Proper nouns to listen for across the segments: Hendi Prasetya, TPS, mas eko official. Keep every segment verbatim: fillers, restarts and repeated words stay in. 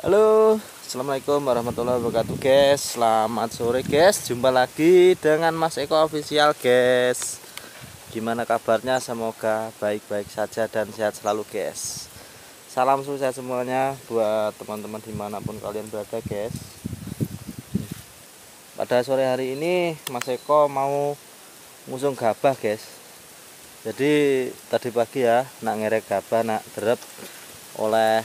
Halo, assalamualaikum warahmatullahi wabarakatuh guys. Selamat sore guys, jumpa lagi dengan Mas Eko Official guys. Gimana kabarnya? Semoga baik-baik saja dan sehat selalu guys. Salam sukses semuanya buat teman-teman dimanapun kalian berada guys. Pada sore hari ini Mas Eko mau ngusung gabah guys. Jadi tadi pagi ya, nak ngerek gabah, nak derep oleh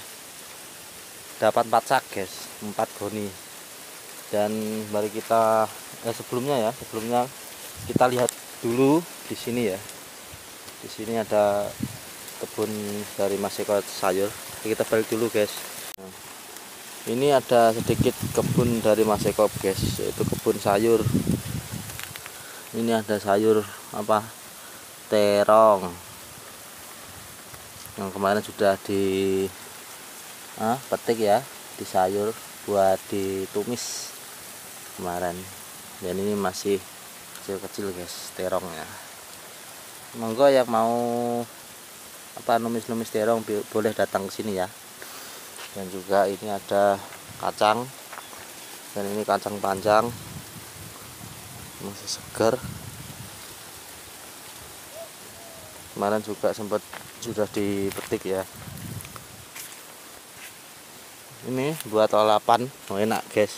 dapat empat sak guys, empat goni. Dan mari kita eh, sebelumnya ya sebelumnya kita lihat dulu di sini ya. Di sini ada kebun dari Mas Eko sayur. Kita balik dulu guys. Nah, ini ada sedikit kebun dari Mas Eko guys, yaitu kebun sayur. Ini ada sayur apa terong yang kemarin sudah di Ah, petik ya, di sayur buat ditumis kemarin. Dan ini masih kecil-kecil guys terongnya. Monggo yang mau apa numis-numis terong boleh datang ke sini ya. Dan juga ini ada kacang. Dan ini kacang panjang. Masih segar. Kemarin juga sempat sudah dipetik ya. Ini buat olapan, oh enak guys.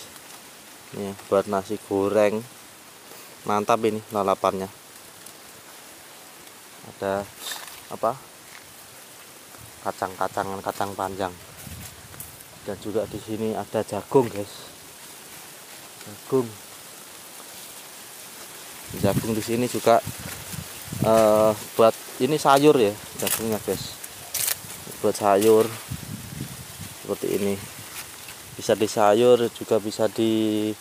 Ini buat nasi goreng, mantap ini olapannya. Ada apa? Kacang-kacangan, kacang panjang. Dan juga di sini ada jagung guys. Jagung. Jagung di sini juga uh, buat ini sayur ya, jagungnya guys. Buat sayur seperti ini. Bisa di sayur, juga bisa di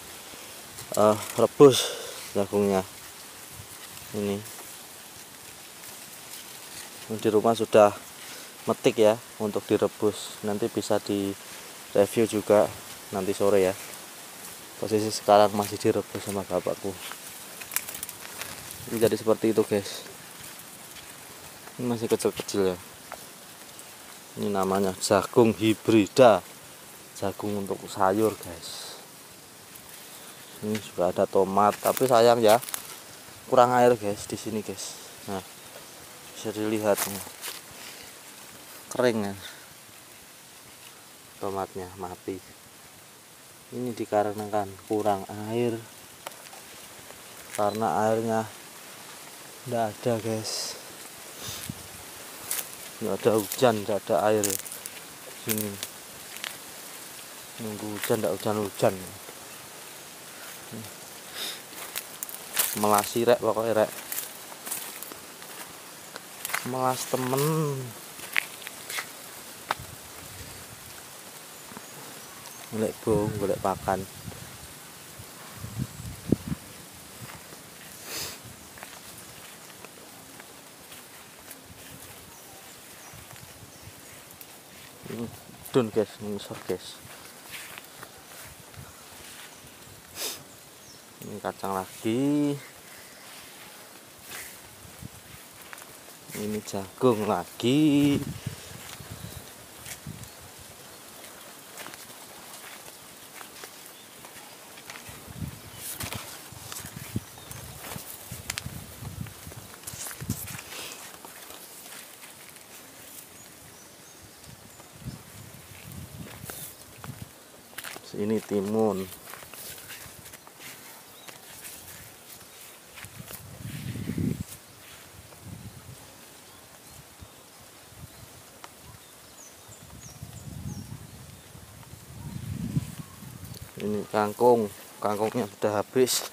uh, rebus jagungnya. Ini di rumah sudah metik ya untuk direbus, nanti bisa di review juga nanti sore ya. Posisi sekarang masih direbus sama bapakku. Ini jadi seperti itu guys, ini masih kecil-kecil ya. Ini namanya jagung hibrida, jagung untuk sayur guys. Ini juga ada tomat, tapi sayang ya kurang air guys di sini guys. Nah, bisa dilihat kering ya, tomatnya mati. Ini dikarenakan kurang air, karena airnya tidak ada guys. Tidak ada hujan, tidak ada air ya. Sini nunggu hujan, tidak hujan-hujan, melasi rek pokoknya, rek melas temen. Golek bong, golek pakan. Dun guys, ngisor guys. Ini kacang lagi, ini jagung lagi, ini timun. Ini kangkung, kangkungnya sudah habis.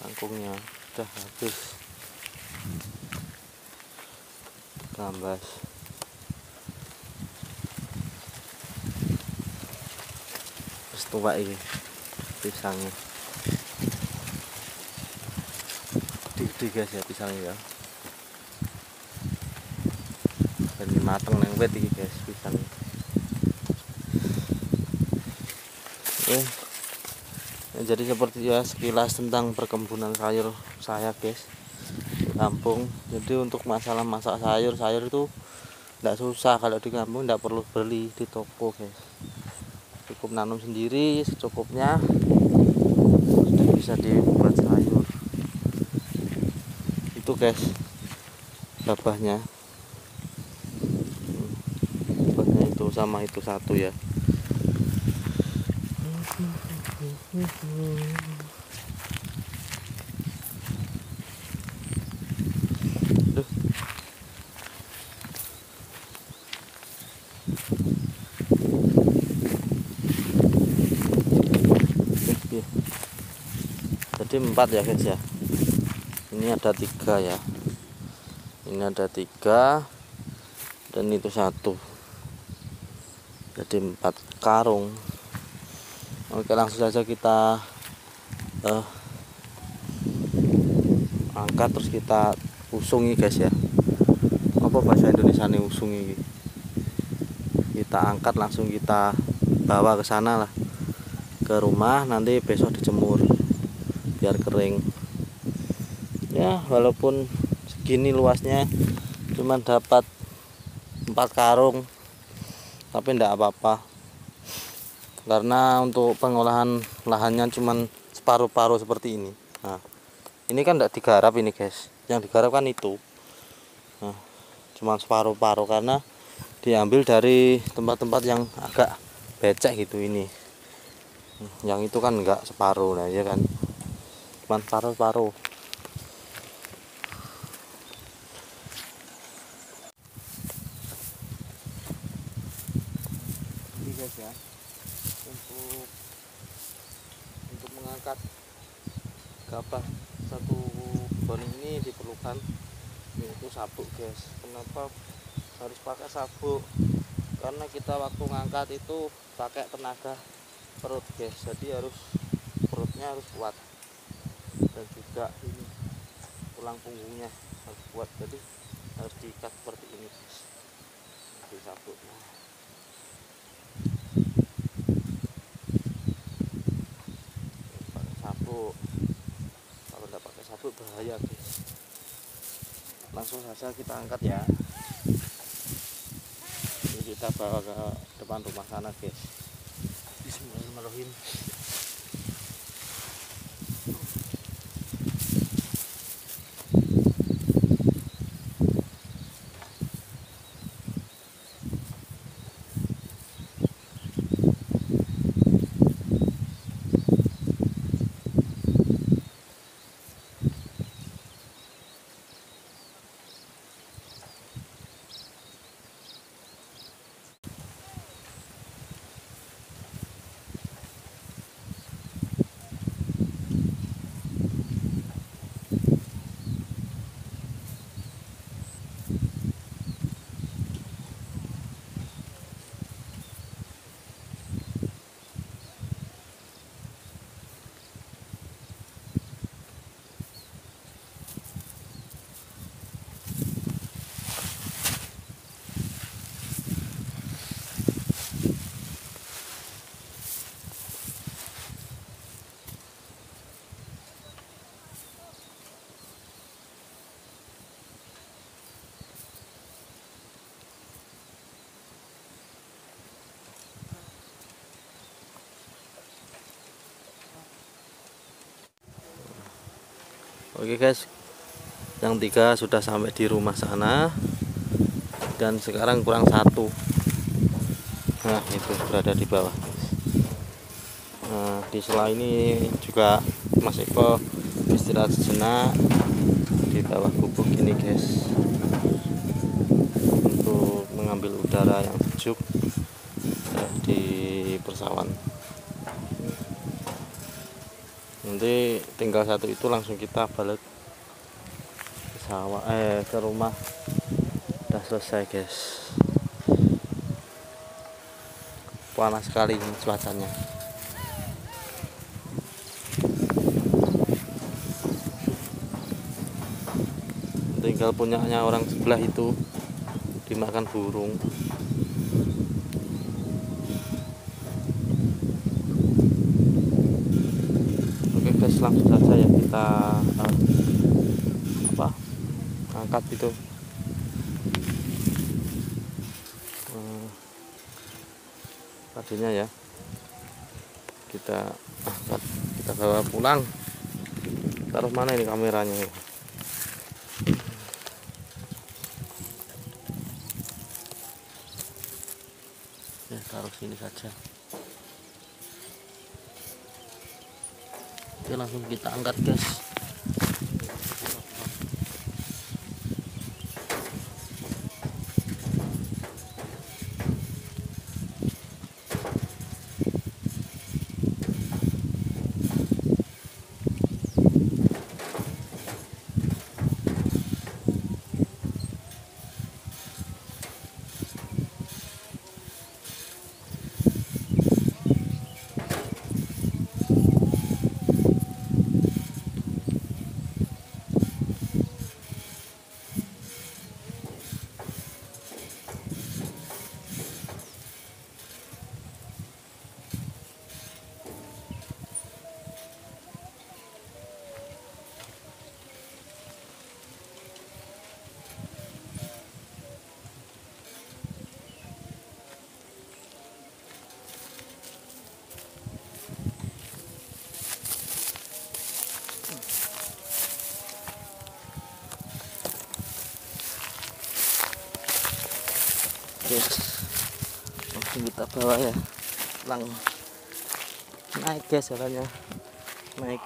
Kangkungnya sudah habis. Gambas. Terus tua ini pisangnya. Gede-gede guys ya pisangnya ya. Dan mateng nang wit iki guys pisangnya. Oke. Nah, jadi seperti ya sekilas tentang perkebunan sayur saya guys di kampung. Jadi untuk masalah masak sayur, sayur itu Nggak susah kalau di kampung, nggak perlu beli di toko guys, cukup nanam sendiri secukupnya, sudah bisa dibuat sayur itu guys. Gabahnya gabahnya itu sama itu satu ya. Jadi empat ya guys ya, ini ada tiga ya, ini ada tiga dan itu satu, jadi empat karung. Oke, langsung saja kita eh, angkat terus kita usungi guys ya. Apa bahasa Indonesia nih usungi? Kita angkat langsung kita bawa ke sana lah, ke rumah, nanti besok dijemur biar kering ya. Walaupun segini luasnya cuman dapat empat karung tapi enggak apa-apa, karena untuk pengolahan lahannya cuman separuh-paruh seperti ini. Nah, ini kan enggak digarap ini guys, yang digarap kan itu. Nah, cuman separuh-paruh karena diambil dari tempat-tempat yang agak becek gitu. Ini yang itu kan enggak separuh, nah ya kan paru-paru. Jadi guys ya, untuk untuk mengangkat gabah satu bon ini diperlukan yaitu sabuk guys. Kenapa harus pakai sabuk? Karena kita waktu ngangkat itu pakai tenaga perut guys, jadi harus perutnya harus kuat, dan juga ini tulang punggungnya harus kuat, jadi harus diikat seperti ini di sabuknya. Pakai sabuk, kalau tidak pakai sabuk bahaya guys. Langsung saja kita angkat ya, jadi kita bawa ke depan rumah sana guys. Bismillahirrahmanirrahim. Oke guys, yang tiga sudah sampai di rumah sana, dan sekarang kurang satu. Nah, itu berada di bawah. Nah, di sela ini juga Mas Eko istirahat sejenak di bawah gubuk ini guys, untuk mengambil udara yang sejuk di persawan. Nanti tinggal satu itu langsung kita balik ke sawah, eh ke rumah. Udah selesai guys. Panas sekali cuacanya. Tinggal punyanya orang sebelah itu dimakan burung. Langsung saja ya kita uh, apa angkat itu. hmm, padinya ya, kita angkat, kita bawa pulang. Taruh mana ini kameranya ya? Ya, taruh sini saja. Oke, langsung kita angkat, guys. Oke, langsung kita bawa ya, lang naik guys, jalannya naik.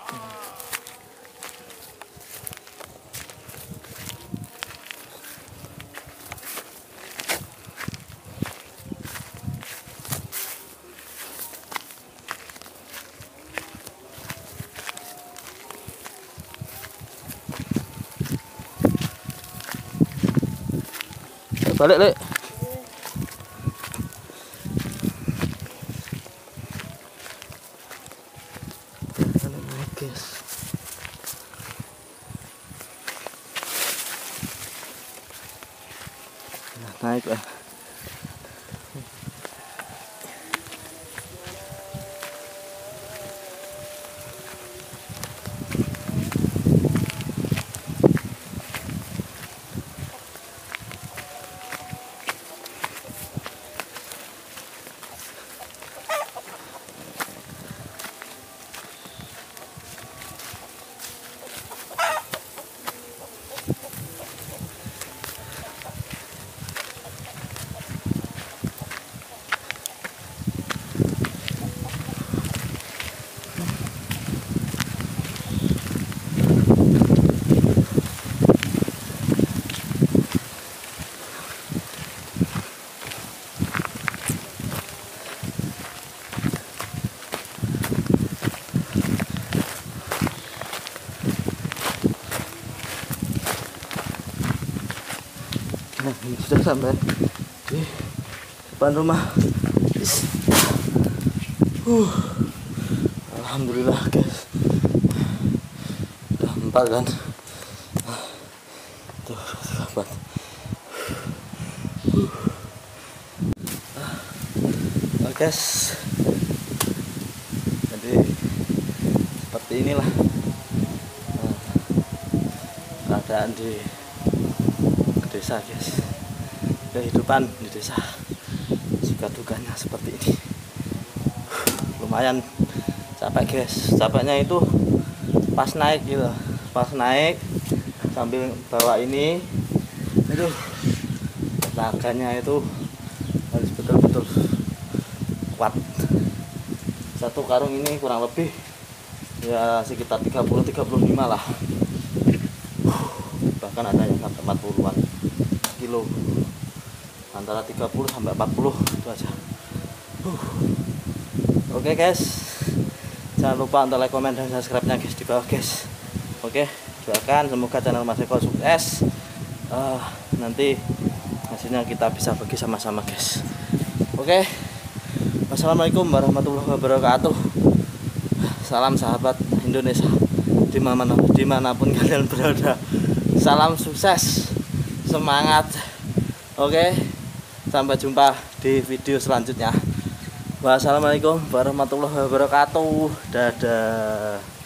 Balik, Lek. Naik lah. Nah, ini sudah sampai di depan rumah. Uh, alhamdulillah guys, sudah empat kan? Tuh, sudah empat. Uh. Nah, guys, jadi seperti inilah nah, keadaan di desa guys, kehidupan di desa suka dukanya seperti ini. Lumayan capek guys, capeknya itu pas naik gitu, pas naik sambil bawa ini itu tenaganya itu harus betul-betul kuat. Satu karung ini kurang lebih ya sekitar tiga puluh sampai tiga puluh lima lah, bahkan ada yang sampai empat puluhan kilo, antara tiga puluh sampai empat puluh itu aja. uh. Oke okay guys, jangan lupa untuk like, comment dan subscribe nya guys di bawah guys. Oke okay, doakan semoga channel Mas Eko sukses, uh, nanti hasilnya kita bisa bagi sama-sama guys. Oke okay. Wassalamualaikum warahmatullahi wabarakatuh. Salam sahabat Indonesia dimana, dimanapun kalian berada. Salam sukses, semangat. Oke, sampai jumpa di video selanjutnya. Wassalamualaikum warahmatullahi wabarakatuh. Dadah.